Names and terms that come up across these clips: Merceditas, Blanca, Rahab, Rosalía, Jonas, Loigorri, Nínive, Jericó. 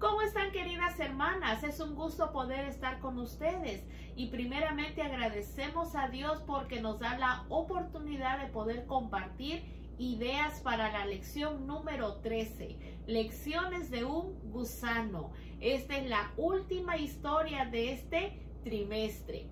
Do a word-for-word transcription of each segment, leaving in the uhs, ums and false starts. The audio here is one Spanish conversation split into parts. ¿Cómo están, queridas hermanas? Es un gusto poder estar con ustedes y primeramente agradecemos a Dios porque nos da la oportunidad de poder compartir ideas para la lección número trece, lecciones de un gusano. Esta es la última historia de este trimestre.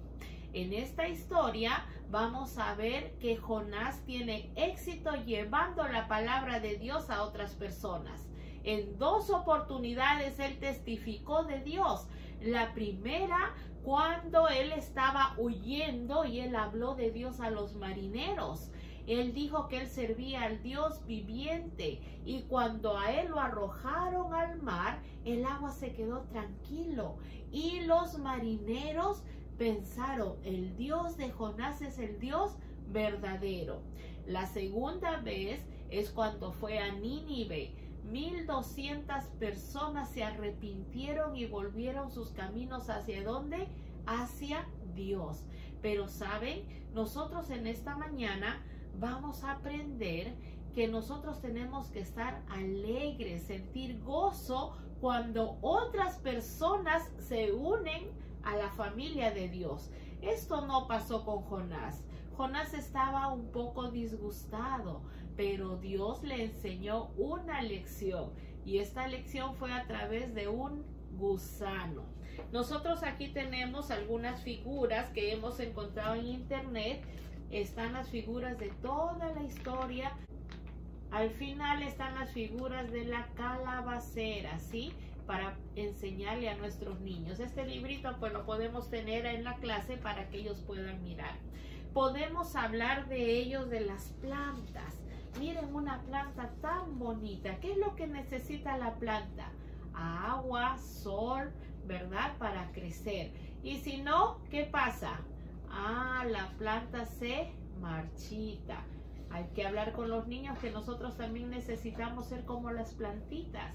En esta historia vamos a ver que Jonás tiene éxito llevando la palabra de Dios a otras personas. En dos oportunidades él testificó de Dios. La primera, cuando él estaba huyendo y él habló de Dios a los marineros. Él dijo que él servía al Dios viviente y cuando a él lo arrojaron al mar, el agua se quedó tranquilo y los marineros pensaron, el Dios de Jonás es el Dios verdadero. La segunda vez es cuando fue a Nínive. mil doscientas personas se arrepintieron y volvieron sus caminos hacia dónde? Hacia Dios. Pero saben, nosotros en esta mañana vamos a aprender que nosotros tenemos que estar alegres, sentir gozo cuando otras personas se unen a la familia de Dios. Esto no pasó con Jonás. Jonás estaba un poco disgustado, pero Dios le enseñó una lección y esta lección fue a través de un gusano. Nosotros aquí tenemos algunas figuras que hemos encontrado en internet. Están las figuras de toda la historia. Al final están las figuras de la calabacera, ¿sí? Para enseñarle a nuestros niños. Este librito pues lo podemos tener en la clase para que ellos puedan mirar. Podemos hablar de ellos, de las plantas. Miren una planta tan bonita. ¿Qué es lo que necesita la planta? Agua, sol, ¿verdad? Para crecer. Y si no, ¿qué pasa? Ah, la planta se marchita. Hay que hablar con los niños que nosotros también necesitamos ser como las plantitas.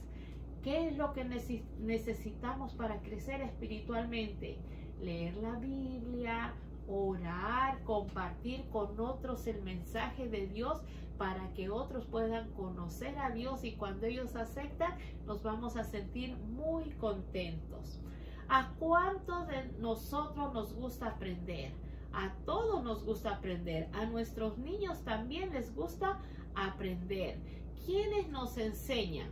¿Qué es lo que necesitamos para crecer espiritualmente? Leer la Biblia, orar, compartir con otros el mensaje de Dios para que otros puedan conocer a Dios y cuando ellos aceptan nos vamos a sentir muy contentos. ¿A cuántos de nosotros nos gusta aprender? A todos nos gusta aprender. A nuestros niños también les gusta aprender. ¿Quiénes nos enseñan?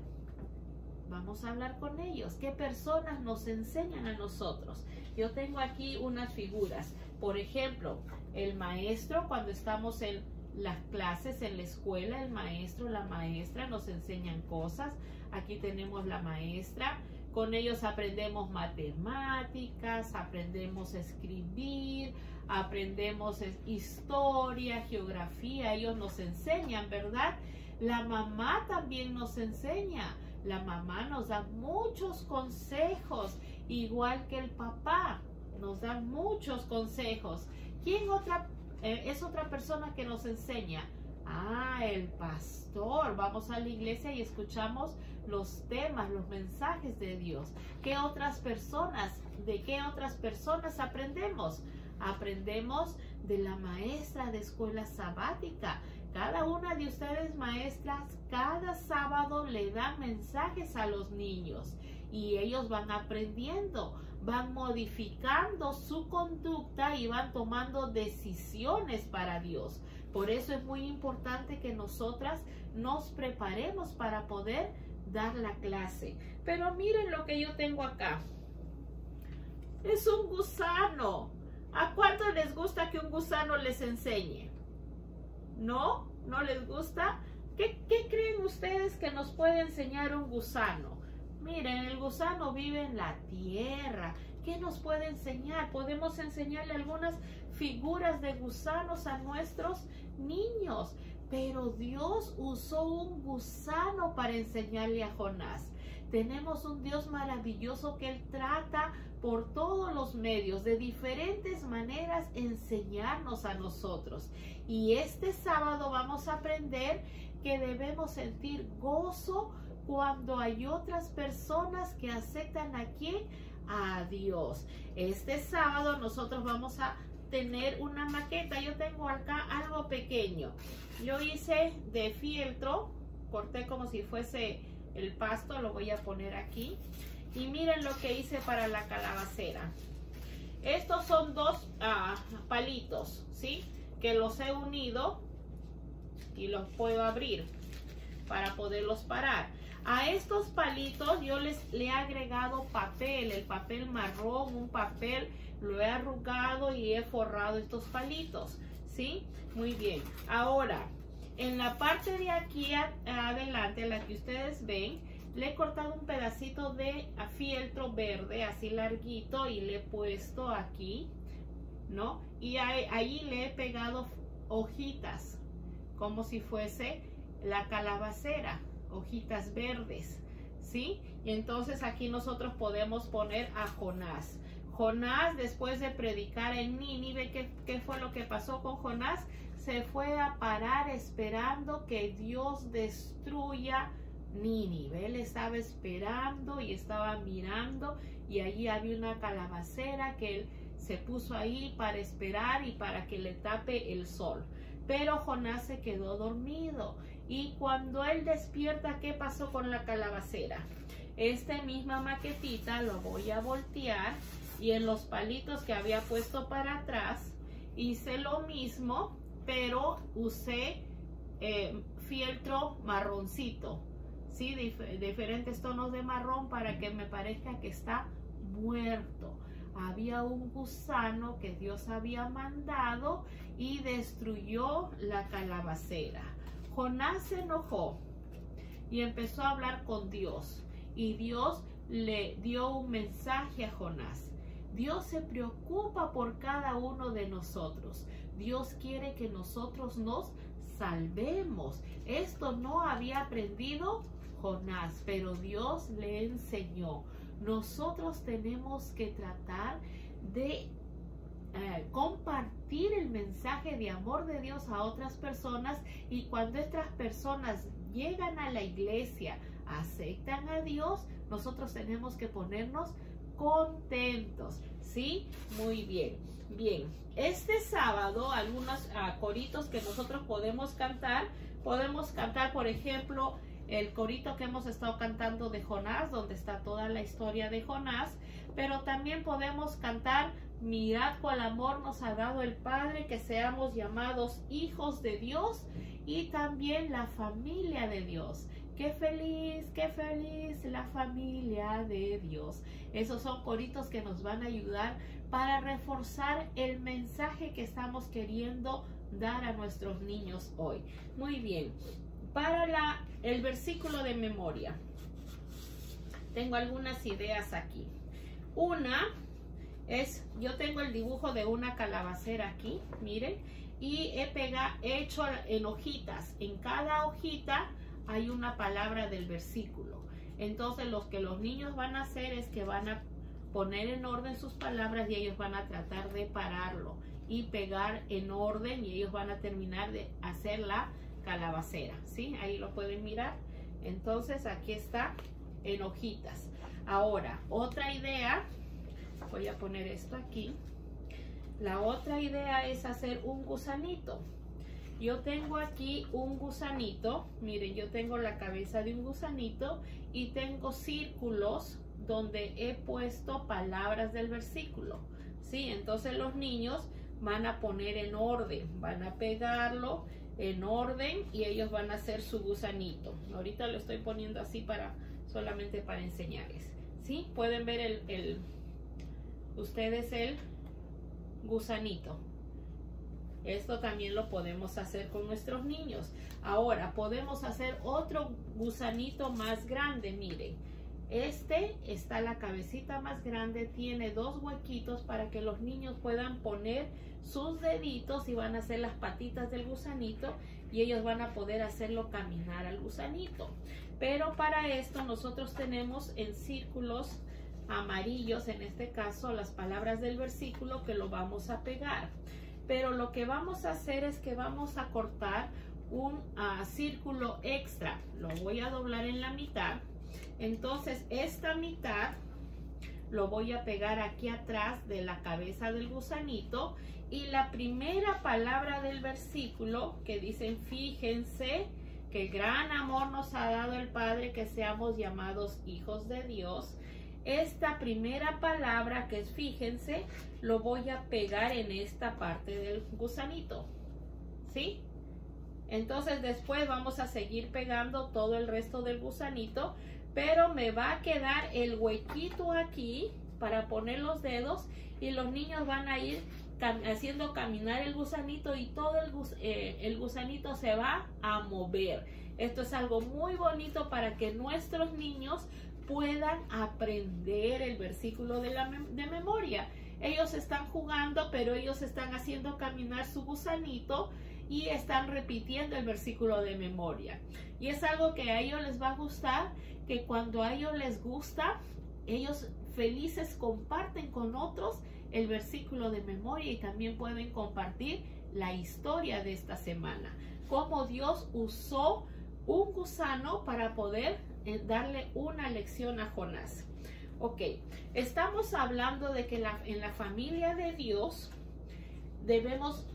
Vamos a hablar con ellos. ¿Qué personas nos enseñan a nosotros? Yo tengo aquí unas figuras. Por ejemplo, el maestro, cuando estamos en las clases, en la escuela, el maestro, la maestra nos enseñan cosas. Aquí tenemos la maestra. Con ellos aprendemos matemáticas, aprendemos a escribir, aprendemos historia, geografía. Ellos nos enseñan, ¿verdad? La mamá también nos enseña. La mamá nos da muchos consejos, igual que el papá nos da muchos consejos. ¿Quién otra eh, es otra persona que nos enseña? Ah, el pastor. Vamos a la iglesia y escuchamos los temas, los mensajes de Dios. ¿Qué otras personas, de qué otras personas aprendemos? Aprendemos de la maestra de escuela sabática. Cada una de ustedes, maestras, cada sábado le dan mensajes a los niños y ellos van aprendiendo, van modificando su conducta y van tomando decisiones para Dios. Por eso es muy importante que nosotras nos preparemos para poder dar la clase. Pero miren lo que yo tengo acá. Es un gusano. ¿A cuánto les gusta que un gusano les enseñe? ¿No? ¿No les gusta? ¿Qué, qué creen ustedes que nos puede enseñar un gusano? Miren, el gusano vive en la tierra. ¿Qué nos puede enseñar? Podemos enseñarle algunas figuras de gusanos a nuestros niños. Pero Dios usó un gusano para enseñarle a Jonás. Tenemos un Dios maravilloso que Él trata por todos los medios, de diferentes maneras, enseñarnos a nosotros. Y este sábado vamos a aprender que debemos sentir gozo cuando hay otras personas que aceptan a quién, a Dios. Este sábado nosotros vamos a tener una maqueta. Yo tengo acá algo pequeño. Yo hice de fieltro, corté como si fuese el pasto, lo voy a poner aquí. Y miren lo que hice para la calabacera. Estos son dos ah, palitos, ¿sí? Que los he unido y los puedo abrir para poderlos parar. A estos palitos yo les le he agregado papel, el papel marrón, un papel, lo he arrugado y he forrado estos palitos, ¿sí? Muy bien. Ahora, en la parte de aquí a, adelante, la que ustedes ven, le he cortado un pedacito de fieltro verde, así larguito, y le he puesto aquí, ¿no? Y ahí, ahí le he pegado hojitas, como si fuese la calabacera, hojitas verdes, ¿sí? Y entonces aquí nosotros podemos poner a Jonás. Jonás, después de predicar en Nínive, ¿qué, qué fue lo que pasó con Jonás? Se fue a parar esperando que Dios destruya Nínive. Él estaba esperando y estaba mirando, y allí había una calabacera que él se puso ahí para esperar y para que le tape el sol. Pero Jonás se quedó dormido, y cuando él despierta, ¿qué pasó con la calabacera? Esta misma maquetita lo voy a voltear, y en los palitos que había puesto para atrás hice lo mismo, pero usé eh, fieltro marroncito. Sí, dif- diferentes tonos de marrón para que me parezca que está muerto. Había un gusano que Dios había mandado y destruyó la calabacera. Jonás se enojó y empezó a hablar con Dios, y Dios le dio un mensaje a Jonás. Dios se preocupa por cada uno de nosotros. Dios quiere que nosotros nos salvemos. Esto no había aprendido Jonás, pero Dios le enseñó. Nosotros tenemos que tratar de eh, compartir el mensaje de amor de Dios a otras personas, y cuando estas personas llegan a la iglesia, aceptan a Dios, nosotros tenemos que ponernos contentos, ¿sí? Muy bien. Bien, este sábado algunos uh, coritos que nosotros podemos cantar, podemos cantar por ejemplo el corito que hemos estado cantando de Jonás, donde está toda la historia de Jonás, pero también podemos cantar: mirad cuál amor nos ha dado el Padre, que seamos llamados hijos de Dios, y también la familia de Dios. Qué feliz, qué feliz la familia de Dios. Esos son coritos que nos van a ayudar para reforzar el mensaje que estamos queriendo dar a nuestros niños hoy. Muy bien, para la, el versículo de memoria, tengo algunas ideas aquí. Una es, yo tengo el dibujo de una calabacera aquí, miren, y he, pega, he hecho en hojitas, en cada hojita hay una palabra del versículo. Entonces lo que los niños van a hacer es que van a poner en orden sus palabras, y ellos van a tratar de pararlo y pegar en orden, y ellos van a terminar de hacer la calabacera, ¿sí? Ahí lo pueden mirar. Entonces aquí está en hojitas. Ahora, otra idea, voy a poner esto aquí. La otra idea es hacer un gusanito. Yo tengo aquí un gusanito, miren, yo tengo la cabeza de un gusanito, y tengo círculos donde he puesto palabras del versículo, ¿sí? Entonces los niños van a poner en orden, van a pegarlo en orden, y ellos van a hacer su gusanito. Ahorita lo estoy poniendo así para solamente para enseñarles, ¿sí? Pueden ver el, el ustedes el gusanito. Esto también lo podemos hacer con nuestros niños. Ahora podemos hacer otro gusanito más grande, miren. Este está la cabecita más grande, tiene dos huequitos para que los niños puedan poner sus deditos, y van a hacer las patitas del gusanito, y ellos van a poder hacerlo caminar al gusanito. Pero para esto nosotros tenemos en círculos amarillos, en este caso, las palabras del versículo que lo vamos a pegar. Pero lo que vamos a hacer es que vamos a cortar un uh, círculo extra. Lo voy a doblar en la mitad. Entonces esta mitad lo voy a pegar aquí atrás de la cabeza del gusanito, y la primera palabra del versículo que dicen: fíjense que gran amor nos ha dado el Padre, que seamos llamados hijos de Dios. Esta primera palabra que es fíjense, lo voy a pegar en esta parte del gusanito, ¿sí? Entonces después vamos a seguir pegando todo el resto del gusanito, pero me va a quedar el huequito aquí para poner los dedos y los niños van a ir cam- haciendo caminar el gusanito y todo el, gus- eh, el gusanito se va a mover. Esto es algo muy bonito para que nuestros niños puedan aprender el versículo de, la mem- de memoria. Ellos están jugando, pero ellos están haciendo caminar su gusanito y están repitiendo el versículo de memoria. Y es algo que a ellos les va a gustar, que cuando a ellos les gusta, ellos felices comparten con otros el versículo de memoria y también pueden compartir la historia de esta semana. Cómo Dios usó un gusano para poder darle una lección a Jonás. Ok, estamos hablando de que la, en la familia de Dios debemos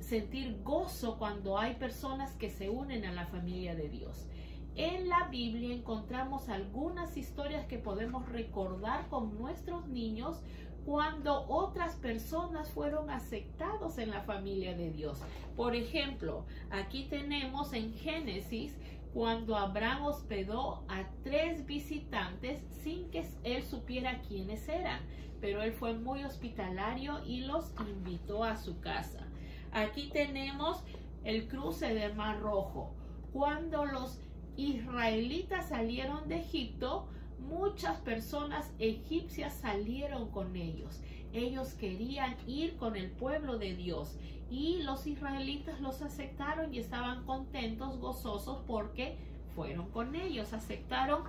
sentir gozo cuando hay personas que se unen a la familia de Dios. En la Biblia encontramos algunas historias que podemos recordar con nuestros niños cuando otras personas fueron aceptados en la familia de Dios. Por ejemplo, aquí tenemos en Génesis cuando Abraham hospedó a tres visitantes sin que él supiera quiénes eran, pero él fue muy hospitalario y los invitó a su casa. Aquí tenemos el cruce del Mar Rojo. Cuando los israelitas salieron de Egipto, muchas personas egipcias salieron con ellos. Ellos querían ir con el pueblo de Dios y los israelitas los aceptaron y estaban contentos, gozosos porque fueron con ellos, aceptaron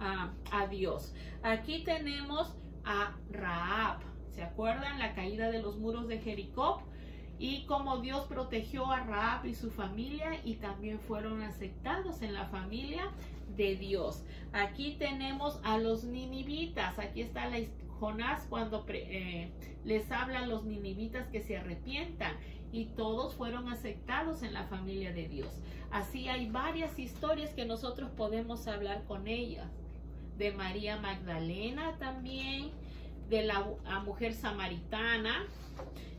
a, a Dios. Aquí tenemos a Rahab. ¿Se acuerdan la caída de los muros de Jericó? Y como Dios protegió a Rahab y su familia y también fueron aceptados en la familia de Dios. Aquí tenemos a los ninivitas. Aquí está la, Jonás cuando pre, eh, les habla a los ninivitas que se arrepientan y todos fueron aceptados en la familia de Dios. Así hay varias historias que nosotros podemos hablar con ellas. De María Magdalena también, de la a mujer samaritana.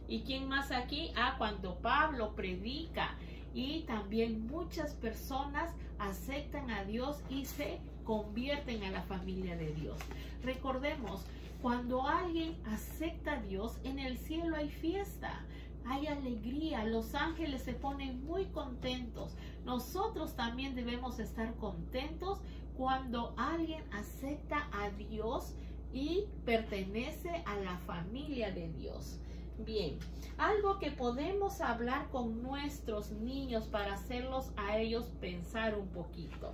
¿Y quién más aquí? Ah, cuando Pablo predica y también muchas personas aceptan a Dios y se convierten a la familia de Dios. Recordemos, cuando alguien acepta a Dios, en el cielo hay fiesta, hay alegría, los ángeles se ponen muy contentos. Nosotros también debemos estar contentos cuando alguien acepta a Dios y pertenece a la familia de Dios. Bien, algo que podemos hablar con nuestros niños para hacerlos a ellos pensar un poquito.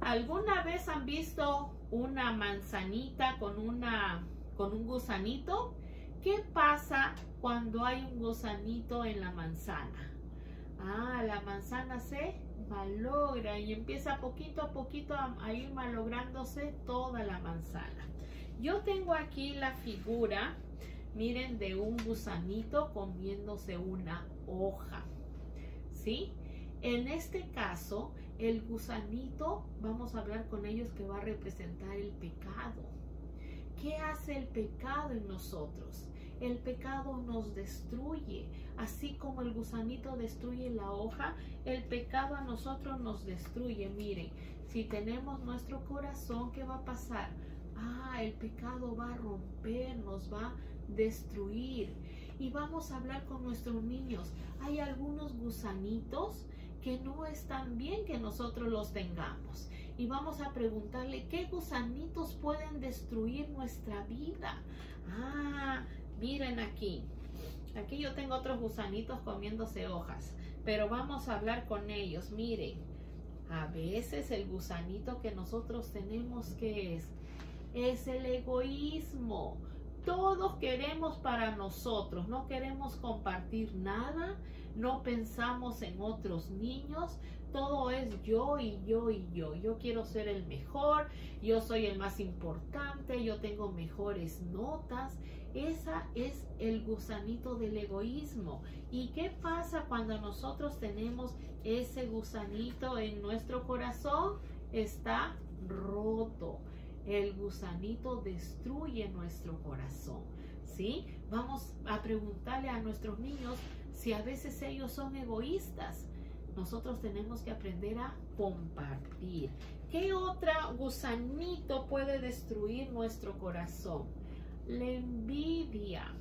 ¿Alguna vez han visto una manzanita con, una, con un gusanito? ¿Qué pasa cuando hay un gusanito en la manzana? Ah, la manzana se malogra y empieza poquito a poquito a, a ir malográndose toda la manzana. Yo tengo aquí la figura... Miren, de un gusanito comiéndose una hoja, ¿sí? En este caso, el gusanito, vamos a hablar con ellos que va a representar el pecado. ¿Qué hace el pecado en nosotros? El pecado nos destruye. Así como el gusanito destruye la hoja, el pecado a nosotros nos destruye. Miren, si tenemos nuestro corazón, ¿qué va a pasar? Ah, el pecado va a rompernos, va a destruir. Y vamos a hablar con nuestros niños. Hay algunos gusanitos que no están bien que nosotros los tengamos. Y vamos a preguntarle, ¿qué gusanitos pueden destruir nuestra vida? Ah, miren aquí. Aquí yo tengo otros gusanitos comiéndose hojas. Pero vamos a hablar con ellos. Miren, a veces el gusanito que nosotros tenemos, ¿qué es? Es el egoísmo. Todos queremos para nosotros, no queremos compartir nada, no pensamos en otros niños, todo es yo y yo y yo. Yo quiero ser el mejor, yo soy el más importante, yo tengo mejores notas. Ese es el gusanito del egoísmo. ¿Y qué pasa cuando nosotros tenemos ese gusanito en nuestro corazón? Está roto. El gusanito destruye nuestro corazón, ¿sí? Vamos a preguntarle a nuestros niños si a veces ellos son egoístas. Nosotros tenemos que aprender a compartir. ¿Qué otro gusanito puede destruir nuestro corazón? La envidia.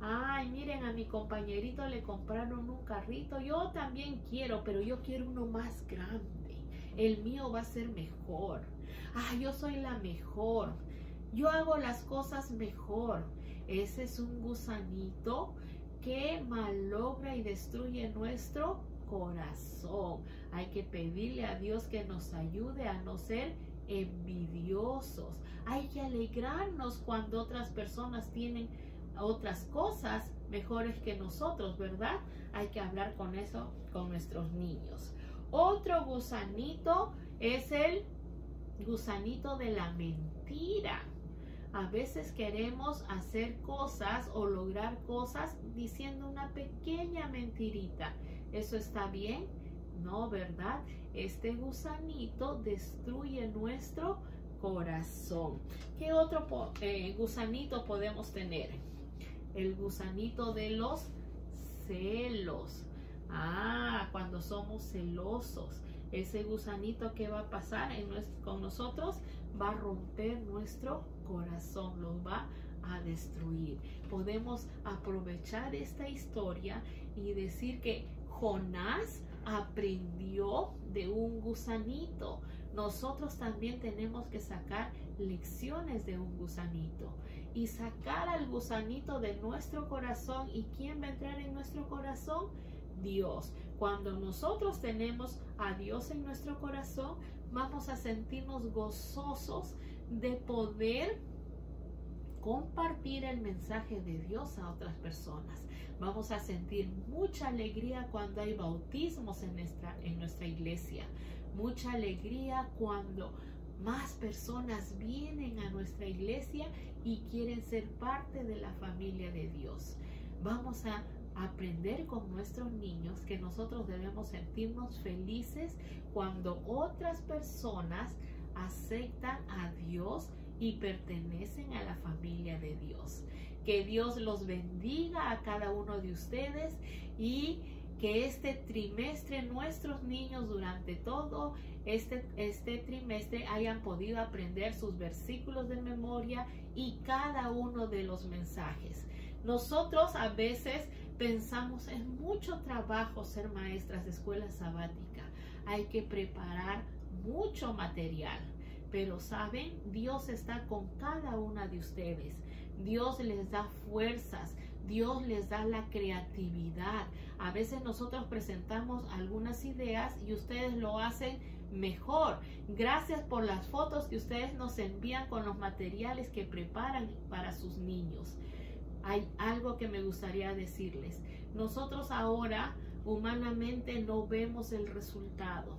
Ay, miren, a mi compañerito le compraron un carrito. Yo también quiero, pero yo quiero uno más grande. El mío va a ser mejor. Ah, yo soy la mejor. Yo hago las cosas mejor. Ese es un gusanito que malogra y destruye nuestro corazón. Hay que pedirle a Dios que nos ayude a no ser envidiosos. Hay que alegrarnos cuando otras personas tienen otras cosas mejores que nosotros, ¿verdad? Hay que hablar con eso con nuestros niños. Otro gusanito es el gusanito de la mentira. A veces queremos hacer cosas o lograr cosas diciendo una pequeña mentirita. ¿Eso está bien? No, ¿verdad? Este gusanito destruye nuestro corazón. ¿Qué otro eh, gusanito podemos tener? El gusanito de los celos. Ah, cuando somos celosos. Ese gusanito que va a pasar en nuestro, con nosotros va a romper nuestro corazón, lo va a destruir. Podemos aprovechar esta historia y decir que Jonás aprendió de un gusanito. Nosotros también tenemos que sacar lecciones de un gusanito y sacar al gusanito de nuestro corazón. ¿Y quién va a entrar en nuestro corazón? Dios. Cuando nosotros tenemos a Dios en nuestro corazón, vamos a sentirnos gozosos de poder compartir el mensaje de Dios a otras personas. Vamos a sentir mucha alegría cuando hay bautismos en nuestra, en nuestra iglesia. Mucha alegría cuando más personas vienen a nuestra iglesia y quieren ser parte de la familia de Dios. Vamos a aprender con nuestros niños que nosotros debemos sentirnos felices cuando otras personas aceptan a Dios y pertenecen a la familia de Dios. Que Dios los bendiga a cada uno de ustedes y que este trimestre nuestros niños durante todo este, este trimestre hayan podido aprender sus versículos de memoria y cada uno de los mensajes. Nosotros a veces pensamos en mucho trabajo ser maestras de escuela sabática. Hay que preparar mucho material. Pero saben, Dios está con cada una de ustedes. Dios les da fuerzas. Dios les da la creatividad. A veces nosotros presentamos algunas ideas y ustedes lo hacen mejor. Gracias por las fotos que ustedes nos envían con los materiales que preparan para sus niños. Hay algo que me gustaría decirles. Nosotros ahora humanamente no vemos el resultado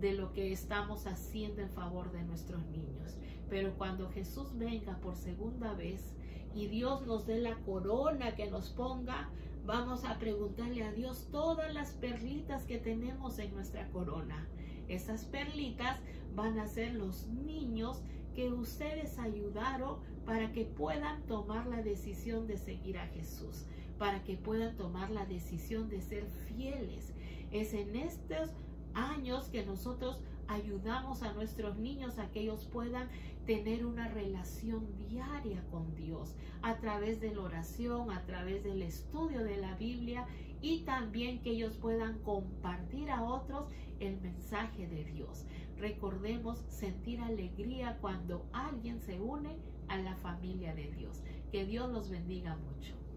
de lo que estamos haciendo en favor de nuestros niños. Pero cuando Jesús venga por segunda vez y Dios nos dé la corona que nos ponga, vamos a preguntarle a Dios todas las perlitas que tenemos en nuestra corona. Esas perlitas van a ser los niños que ustedes ayudaron para que puedan tomar la decisión de seguir a Jesús, para que puedan tomar la decisión de ser fieles. Es en estos años que nosotros ayudamos a nuestros niños a que ellos puedan tener una relación diaria con Dios a través de la oración, a través del estudio de la Biblia y también que ellos puedan compartir a otros el mensaje de Dios. Recordemos sentir alegría cuando alguien se une a la familia de Dios. Que Dios los bendiga mucho.